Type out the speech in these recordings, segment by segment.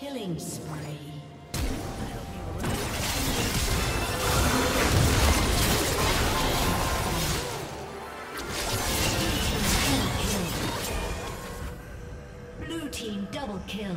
Killing spree. Blue team double kill.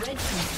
Thank you.